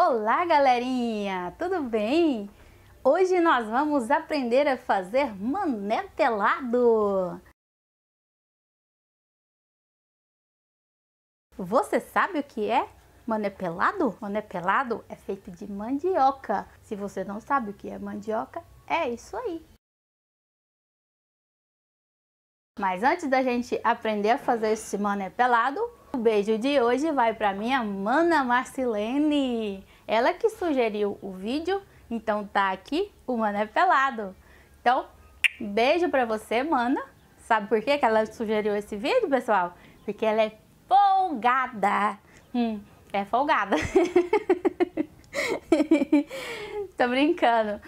Olá, galerinha! Tudo bem? Hoje nós vamos aprender a fazer mané pelado. Você sabe o que é mané pelado? Mané pelado é feito de mandioca. Se você não sabe o que é mandioca, é isso aí. Mas antes da gente aprender a fazer esse mané pelado, o beijo de hoje vai para minha mana Marcilene. Ela que sugeriu o vídeo, então tá aqui o mané pelado. Então, beijo para você, mana. Sabe por que ela sugeriu esse vídeo, pessoal? Porque ela é folgada. É folgada. Tô brincando.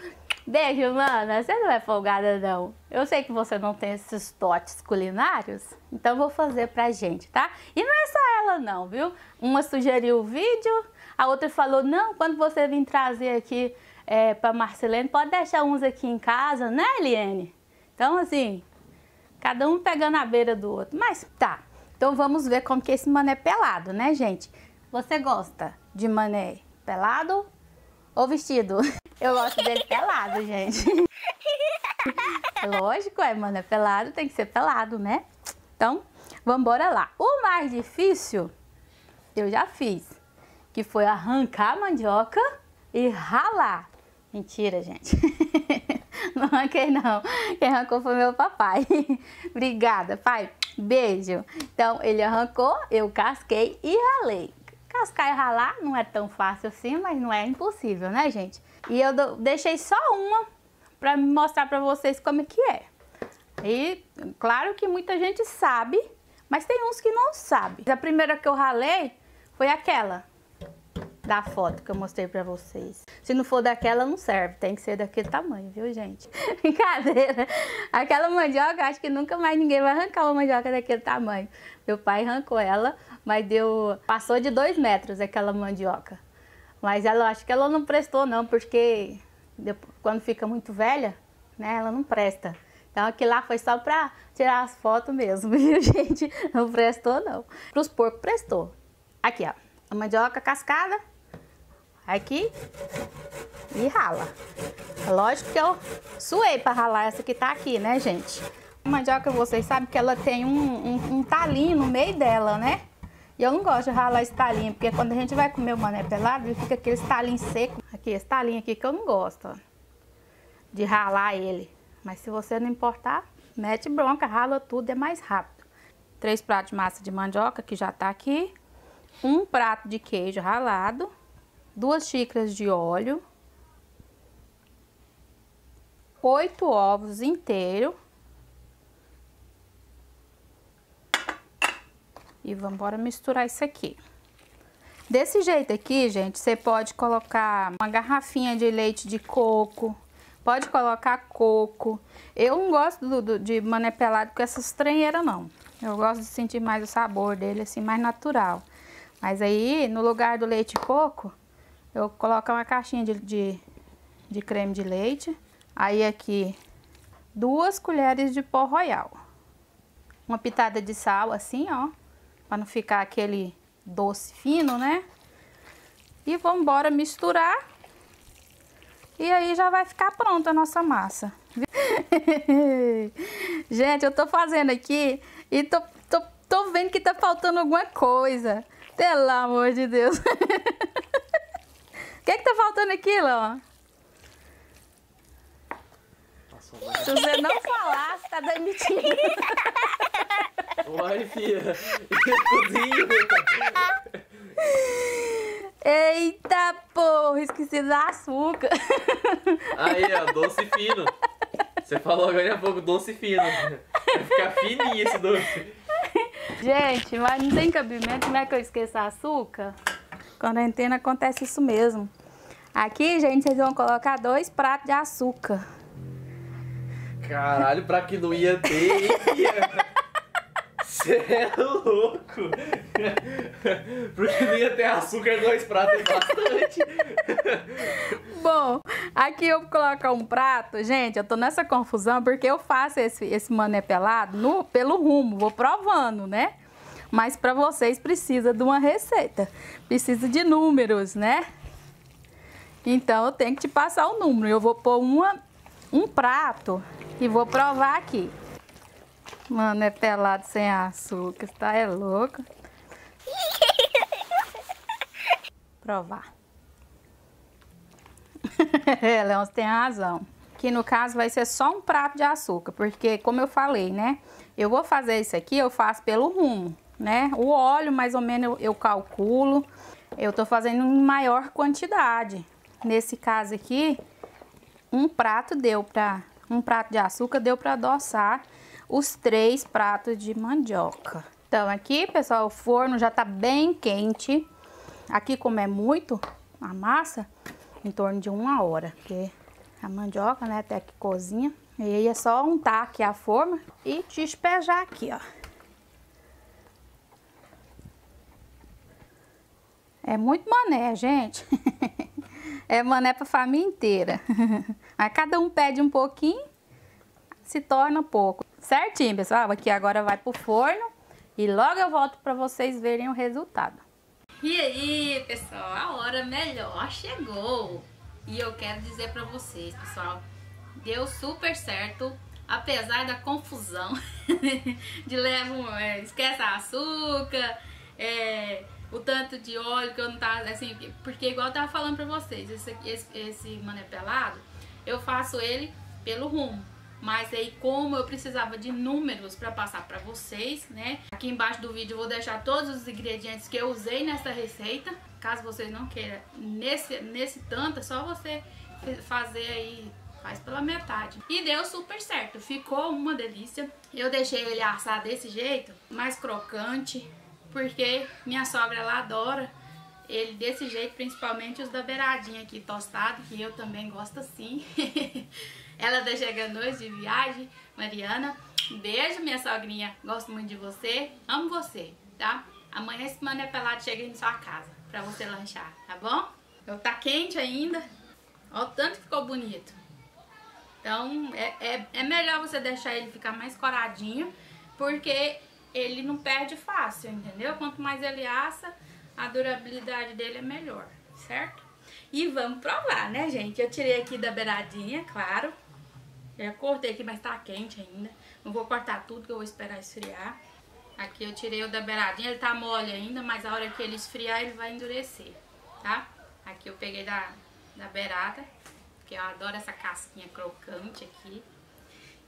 Beijo, mana. Você não é folgada, não. Eu sei que você não tem esses totes culinários, então vou fazer pra gente, tá? E não é só ela, não, viu? Uma sugeriu o vídeo, a outra falou, não, quando você vir trazer aqui pra Marcilene, pode deixar uns aqui em casa, né, Eliene? Então, assim, cada um pegando a beira do outro. Mas tá, então vamos ver como que é esse mané pelado, né, gente? Você gosta de mané pelado ou vestido? Eu gosto dele pelado, gente. Lógico, mané pelado, tem que ser pelado, né? Então, vambora lá. O mais difícil eu já fiz, que foi arrancar a mandioca e ralar. Mentira, gente. Não arranquei, não. Quem arrancou foi meu papai. Obrigada, pai. Beijo. Então, ele arrancou, eu casquei e ralei. Cascar e ralar não é tão fácil assim, mas não é impossível, né, gente? E eu deixei só uma para mostrar para vocês como é que é. E claro que muita gente sabe, mas tem uns que não sabe. A primeira que eu ralei foi aquela da foto que eu mostrei para vocês. Se não for daquela, não serve. Tem que ser daquele tamanho, viu, gente? Brincadeira. Aquela mandioca, acho que nunca mais ninguém vai arrancar uma mandioca daquele tamanho. Meu pai arrancou ela, mas passou de 2 metros aquela mandioca. Mas ela, acho que ela não prestou, não, porque quando fica muito velha, né, ela não presta. Então aquilo lá foi só para tirar as fotos mesmo, viu, gente? Não prestou, não. Para os porcos prestou. Aqui, ó, a mandioca cascada. Aqui e rala. Lógico que eu suei para ralar essa que tá aqui, né, gente? A mandioca, vocês sabem que ela tem um talinho no meio dela, né? E eu não gosto de ralar esse talinho, porque quando a gente vai comer o mané pelado, ele fica aquele talinho seco. Aqui, esse talinho aqui que eu não gosto, ó, de ralar ele. Mas se você não importar, mete bronca, rala tudo, é mais rápido. 3 pratos de massa de mandioca, que já tá aqui. 1 prato de queijo ralado. 2 xícaras de óleo, 8 ovos inteiros e vamos embora misturar isso aqui. Desse jeito aqui, gente, você pode colocar uma garrafinha de leite de coco, pode colocar coco. Eu não gosto de mané pelado com essas tranheiras, não. Eu gosto de sentir mais o sabor dele, assim, mais natural. Mas aí, no lugar do leite de coco, eu coloco uma caixinha de creme de leite. Aí aqui, 2 colheres de pó royal. Uma pitada de sal, assim, ó. Pra não ficar aquele doce fino, né? E vamos embora misturar. E aí já vai ficar pronta a nossa massa. Gente, eu tô fazendo aqui e tô vendo que tá faltando alguma coisa. Pelo amor de Deus. O que é que tá faltando aqui, Ló? Se você não falasse, tá demitido. Uai, filha. Eita, porra, esqueci do açúcar. Aí, ó, doce fino. Você falou agora há pouco, doce fino. Vai ficar fininho esse doce. Gente, mas não tem cabimento, como é que eu esqueço açúcar? Quarentena acontece isso mesmo. Aqui, gente, vocês vão colocar 2 pratos de açúcar. Caralho, pra que não ia ter, você é louco. Porque não ia ter açúcar, 2 pratos é bastante. Bom, aqui eu vou colocar um prato. Gente, eu tô nessa confusão porque eu faço esse mané pelado pelo rumo, vou provando, né? Mas para vocês precisa de uma receita, precisa de números, né? Então, eu tenho que te passar o número. Eu vou pôr um prato e vou provar aqui. Mano, é pelado sem açúcar, tá? É louco. Provar. Leão, você tem razão. Que no caso vai ser só um prato de açúcar, porque como eu falei, né? Eu vou fazer isso aqui, eu faço pelo rumo, né? O óleo mais ou menos eu calculo. Eu tô fazendo em maior quantidade. Nesse caso aqui, um prato de açúcar deu para adoçar os 3 pratos de mandioca. Então aqui, pessoal, o forno já tá bem quente. Aqui como é muito a massa, em torno de 1 hora, porque a mandioca, né, até que cozinha. E aí é só untar aqui a forma e despejar aqui, ó. É muito mané, gente. É mané pra família inteira. Mas cada um pede um pouquinho, se torna pouco. Certinho, pessoal. Aqui agora vai pro forno e logo eu volto pra vocês verem o resultado. E aí, pessoal, a hora melhor chegou. E eu quero dizer pra vocês, pessoal, deu super certo, apesar da confusão de esquece açúcar, o tanto de óleo que eu não tava, assim, porque igual eu tava falando pra vocês, esse mané pelado, eu faço ele pelo rumo, mas aí como eu precisava de números pra passar pra vocês, né, aqui embaixo do vídeo eu vou deixar todos os ingredientes que eu usei nessa receita, caso vocês não queiram nesse tanto, é só você fazer aí, faz pela metade. E deu super certo, ficou uma delícia. Eu deixei ele assar desse jeito, mais crocante, porque minha sogra, ela adora ele desse jeito, principalmente os da beiradinha aqui, tostado, que eu também gosto assim. Ela tá chegando hoje de viagem, Mariana. Beijo, minha sogrinha, gosto muito de você, amo você, tá? Amanhã esse mané pelado chega em sua casa pra você lanchar, tá bom? Tá quente ainda, olha o tanto que ficou bonito. Então é melhor você deixar ele ficar mais coradinho, porque ele não perde fácil, entendeu? Quanto mais ele assa, a durabilidade dele é melhor, certo? E vamos provar, né, gente? Eu tirei aqui da beiradinha, claro. Eu cortei aqui, mas tá quente ainda. Não vou cortar tudo, que eu vou esperar esfriar. Aqui eu tirei o da beiradinha, ele tá mole ainda, mas a hora que ele esfriar, ele vai endurecer, tá? Aqui eu peguei da beirada, porque eu adoro essa casquinha crocante aqui.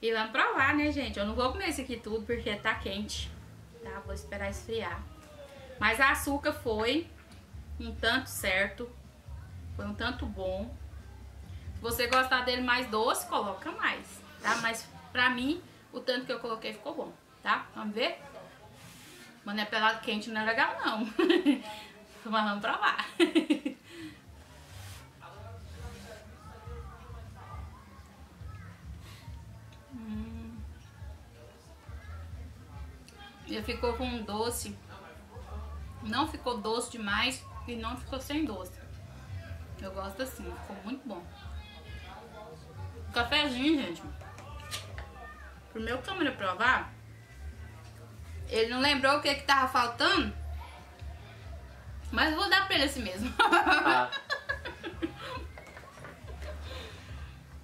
E vamos provar, né, gente? Eu não vou comer isso aqui tudo, porque tá quente, tá? Vou esperar esfriar. Mas a açúcar foi um tanto certo, foi um tanto bom. Se você gostar dele mais doce, coloca mais, tá? Mas pra mim, o tanto que eu coloquei ficou bom, tá? Vamos ver? Mané pelado quente não é legal, não. Mas vamos provar. Ele ficou com um doce. Não ficou doce demais e não ficou sem doce. Eu gosto assim, ficou muito bom. Cafezinho, gente. Pro meu câmera provar, ele não lembrou o que que tava faltando, mas vou dar pra ele assim mesmo. Ah.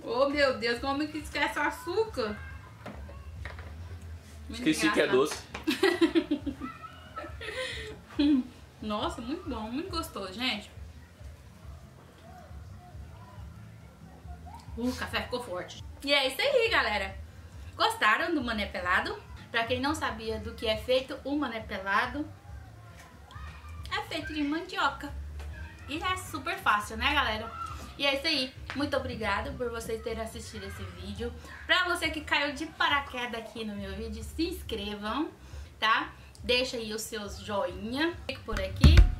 Oh, meu Deus, como que esquece o açúcar? Esqueci que é doce. Nossa, muito bom, muito gostoso, gente. O café ficou forte. E é isso aí, galera. Gostaram do mané pelado? Pra quem não sabia do que é feito o mané pelado, é feito de mandioca. E é super fácil, né, galera? E é isso aí. Muito obrigada por vocês terem assistido esse vídeo. Pra você que caiu de paraquedas aqui no meu vídeo, se inscrevam, tá? Deixa aí os seus joinha. Fico por aqui.